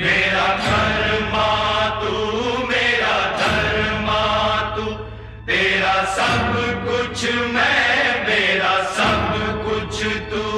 मेरा घर माँ तू, मेरा घर माँ तू, तेरा सब कुछ मैं, मेरा सब कुछ तू।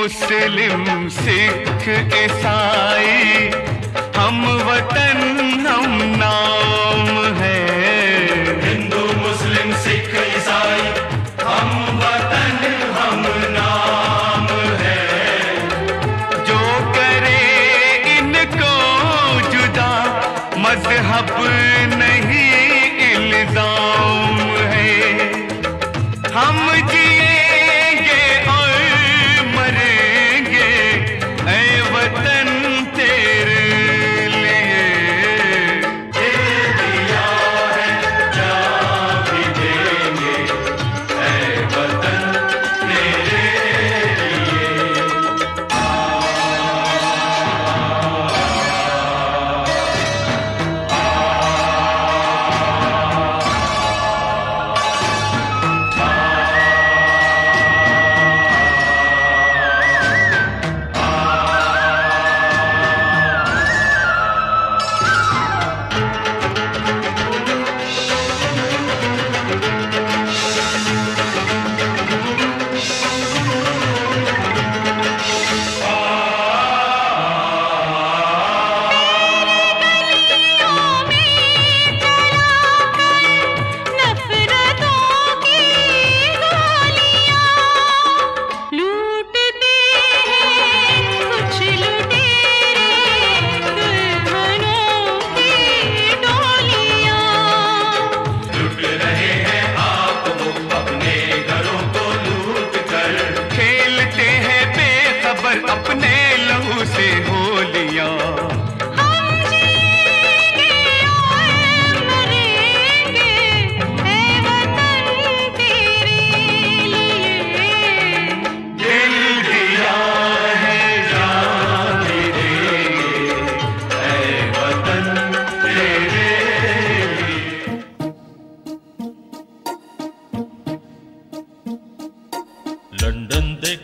मुस्लिम सिख ईसाई हम वतन हम नाम है। हिंदू मुस्लिम सिख ईसाई हम वतन हम नाम है। जो करे इनको जुदा मजहब नहीं इल्जाम है। हम वतन तेरे लिए दिल दिया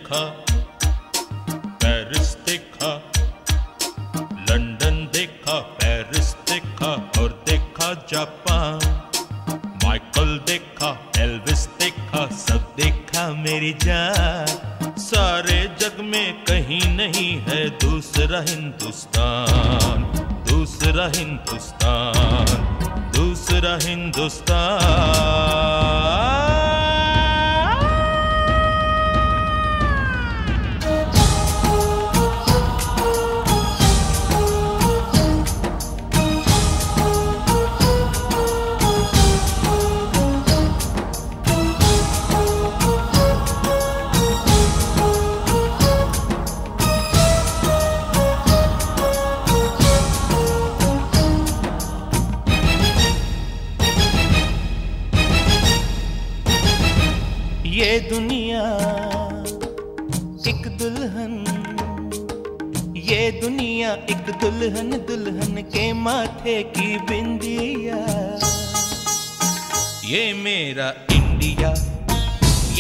देखा, पेरिस देखा, लंदन देखा, पेरिस देखा और देखा जापान। माइकल देखा, एल्विस देखा, सब देखा मेरी जान। सारे जग में कहीं नहीं है दूसरा हिंदुस्तान, दूसरा हिंदुस्तान, दूसरा हिंदुस्तान। ये दुनिया एक दुल्हन, ये दुनिया एक दुल्हन, दुल्हन के माथे की बिंदिया। ये मेरा इंडिया,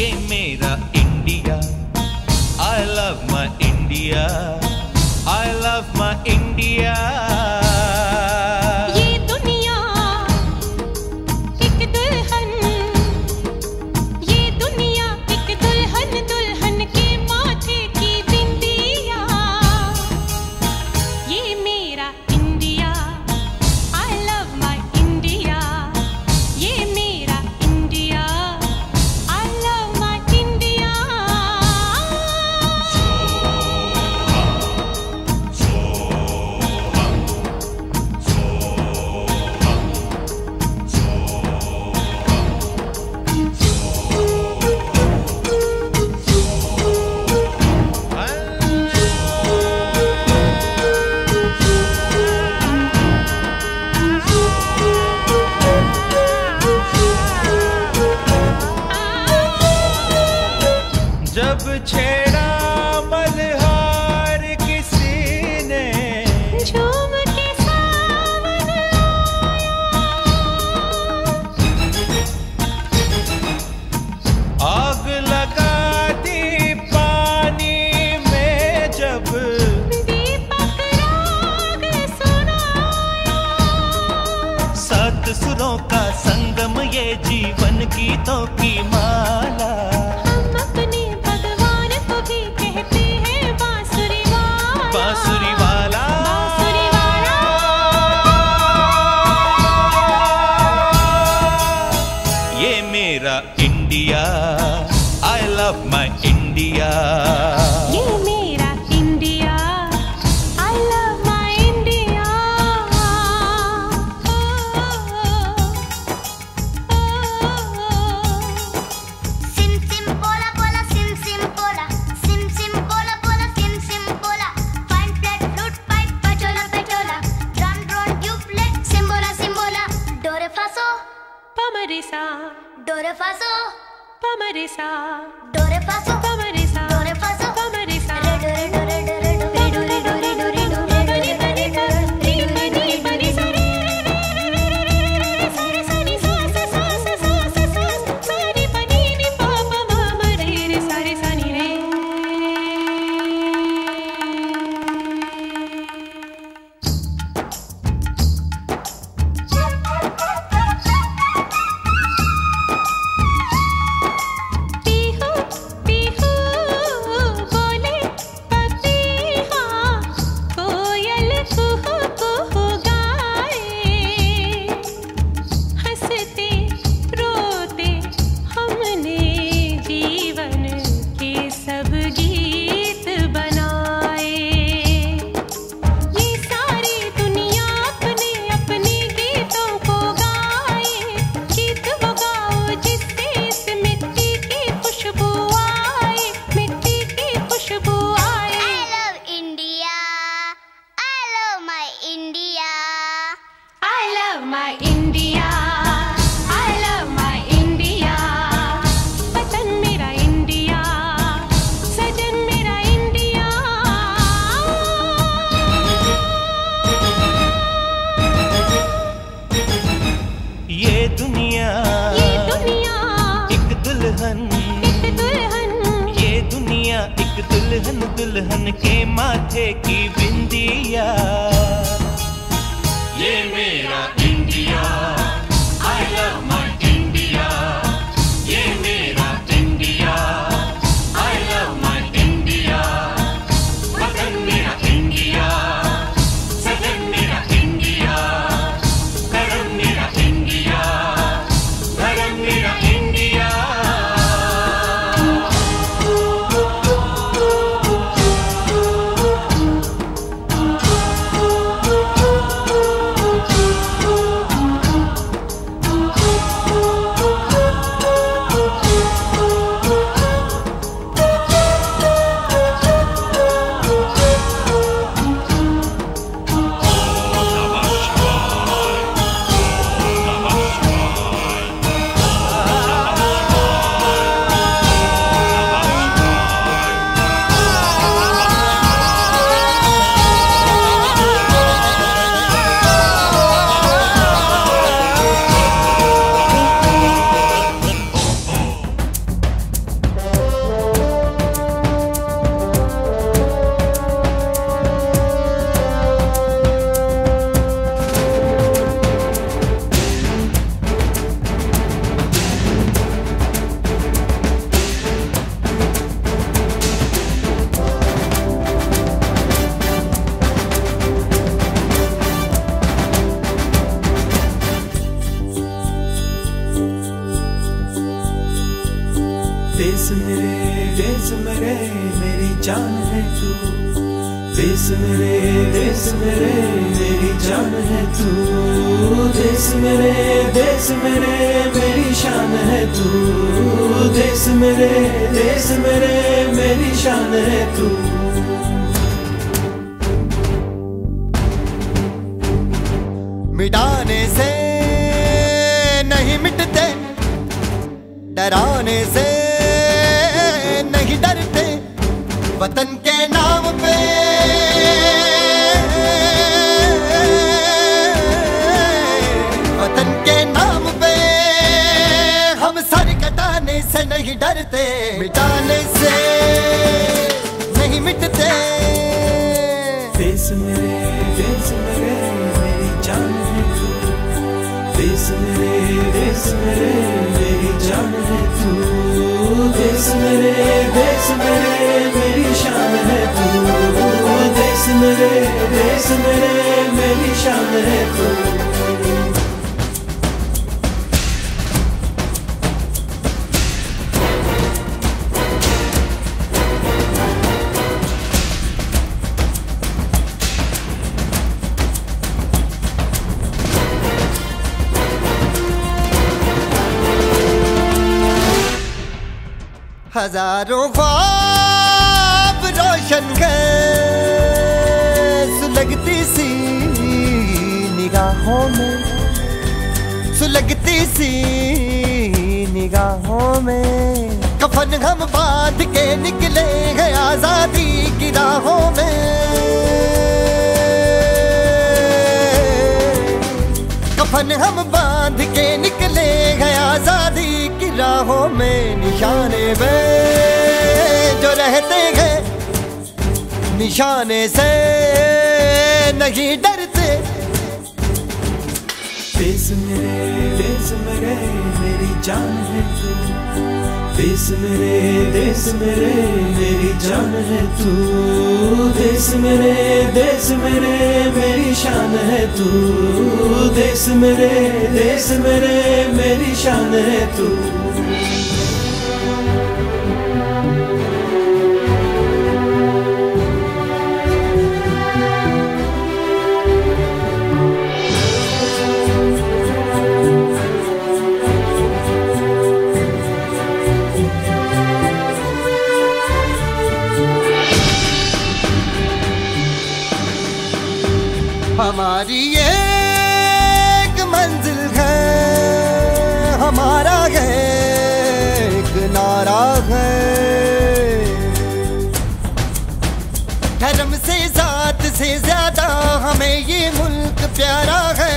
ये मेरा India, I love my India, I love my India. जब छेड़ा मल्हार किसी ने, झूम के सामने आया। आग लगा दी पानी में जब, दीपक राग सुनाया। सात सुरों का संगम ये जीवन गीतों की माला। India, I love my India. ये मेरा India, I love my India. सिम सिम बोला बोला, सिम सिम बोला, सिम सिम बोला बोला, सिम सिम बोला। पान plate flute pipe पचोला पचोला, drum drone ट्यूबलेट सिम्बोला सिम्बोला। डोरे फासो पामरिसा, डोरे फासो पामरिसा, डोरे फासो पामरिसा, डोरे फासो पामरिसा। डोरे डोरे डोरे डोरे डोरे डोरे डोरे डोरे डोरे डोरे डोरे डोरे डोरे डोरे सारे सारे सास सास सास सास सारे पनी नी पापा मामा रे रे सारे सानी रे। ये दुनिया एक दुल्हन, ये दुनिया दुनिया एक दुल्हन दुल्हन के माथे की बिंदिया, ये मेरा India, I love my India, ये मेरा India, I love my India, वतन मेरा इंडिया, सदन मेरा इंडिया, करम मेरा इंडिया, धर्म मेरा इंडिया। देश मेरे मेरी जान है तू, देश मेरे मेरी जान है तू, देश मेरे मेरी शान है तू, देश मेरे मेरी शान है तू। मिटाने से नहीं मिटते, डराने से नहीं डरते, वतन के नाम पे हम सर कटाने से नहीं डरते, मिटाने से नहीं मिटते। देश मेरे मेरी जान है तू, देश मेरे मेरी जान है तू, देश मेरे मेरी शान है तू, देश मेरे मेरी शान है तू। हजारों ख्वाब रोशन गए, सुलगती सी निगाहों में, कफन हम बांध के निकले हैं आजादी की राहों में, राहों में। निशाने में जो रहते हैं, निशाने से नहीं डरते। देश मेरे मेरी जान है तू, देश मेरे मेरी जान है तू, देश मेरे मेरी शान है तू, देश मेरे मेरी शान है तू। हमारी एक मंजिल है, हमारा है एक नारा है, धर्म से जात से ज्यादा हमें ये मुल्क प्यारा है,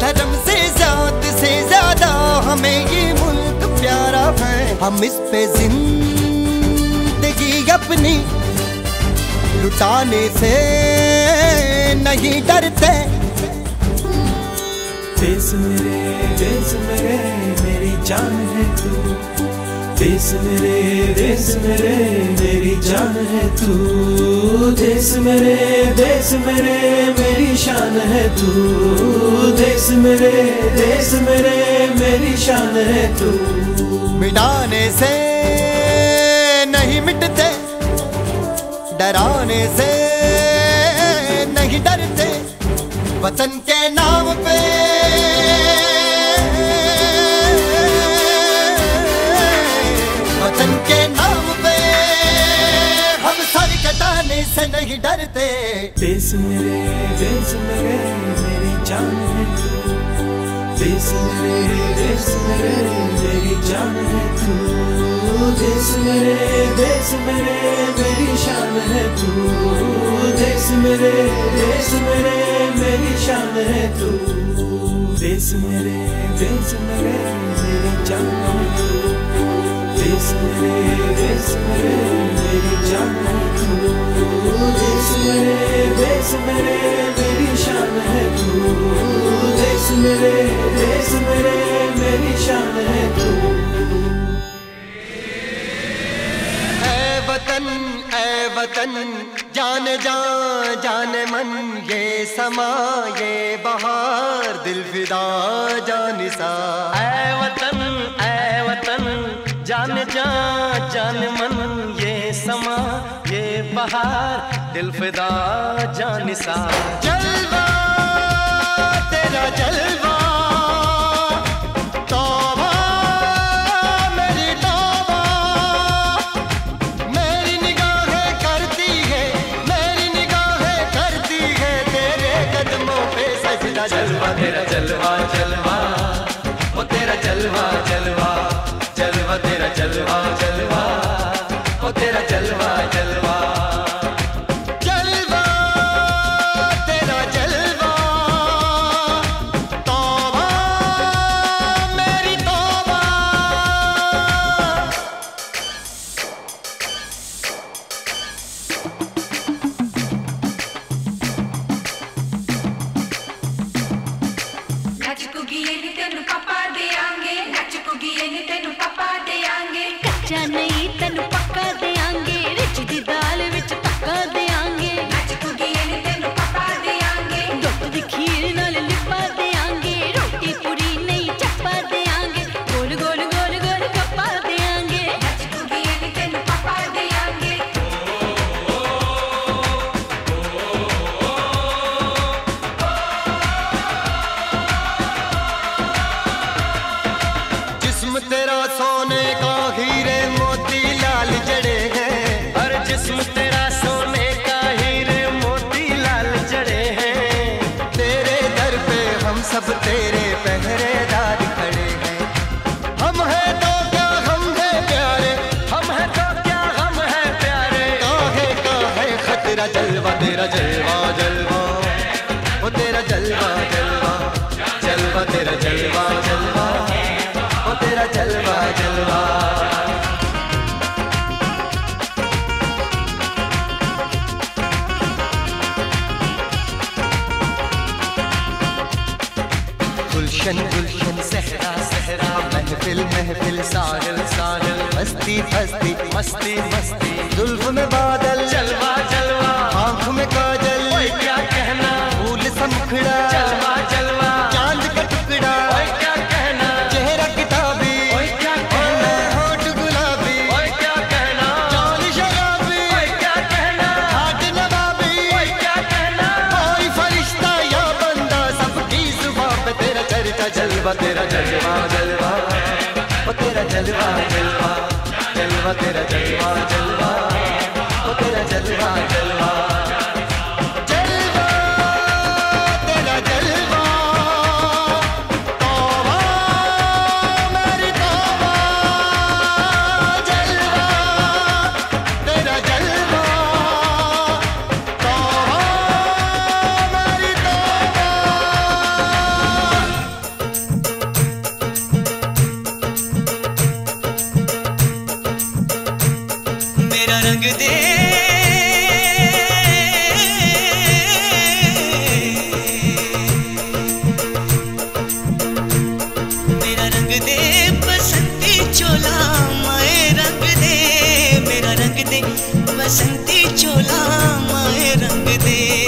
धर्म से ज्यादा हम इस पे जिंदगी अपनी लुटाने से नहीं डरते। देश मेरे मेरी जान है तू, देश मेरे मेरी जान है तू, देश मेरे मेरी शान है तू, देश मेरे मेरी शान है तू। मिटाने से नहीं मिटते, डराने से नहीं डरते, वतन के नाम पे से नहीं डरते। देश मेरे मेरी जान है तू, देश मेरे मेरी जान है तू, देश मेरे मेरी शान है तू, देश मेरे मेरी शान है तू। देश मेरे मेरी जान है तू, देश मेरे मेरी जान है तू, देश मेरे मेरी शान है तू, देश मेरे मेरी शान है तू। ऐ वतन जाने जान जाने मन, ये समा ये बहार दिल फिदा जाने सा। ऐ वतन जाने जान जाने मन, ये समा ये बहार दिल फिदा जान सा। जलवा तेरा जलवा, तौबा मेरी तौबा, मेरी निगाहें करती है, तेरे कदमों पे सजदा। जलवा तेरा जलवा, वो तेरा जलवा, तेरा जलवा, वो तेरा जलवा, तेरा जलवा, वो तेरा जलवा, तेरा जलवा, वो तेरा जलवा, तेरा जलवा, तौबा मेरी तौबा, जलवा तेरा जलवा, तौबा मेरी तौबा।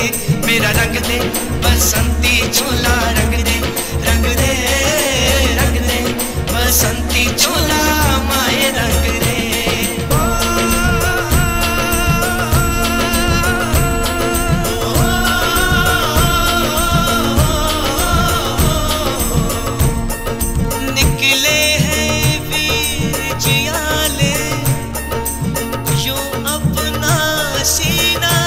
मेरा रंग दे बसंती चोला रंग दे बसंती चोला माए रंग दे। निकले हैं बीजियाले यूं अपना सीना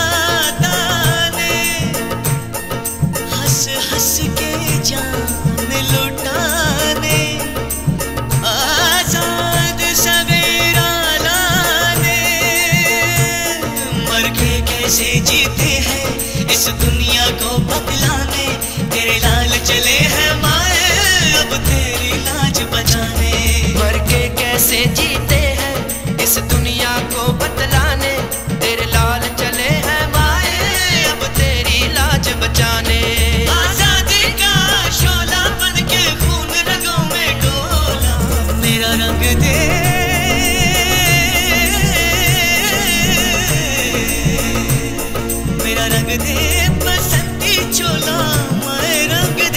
जीते हैं इस दुनिया को बदलाने तेरे लाल चले हैं माए अब तेरी लाज बचाने। मर के कैसे जीते हैं इस दुनिया को बदलाने तेरे लाल चले हैं माए अब तेरी लाज बचाने। आजादी का शोला बन के खून रगों में डोला मेरा रंग दे दे बसंती चोला मैं रंग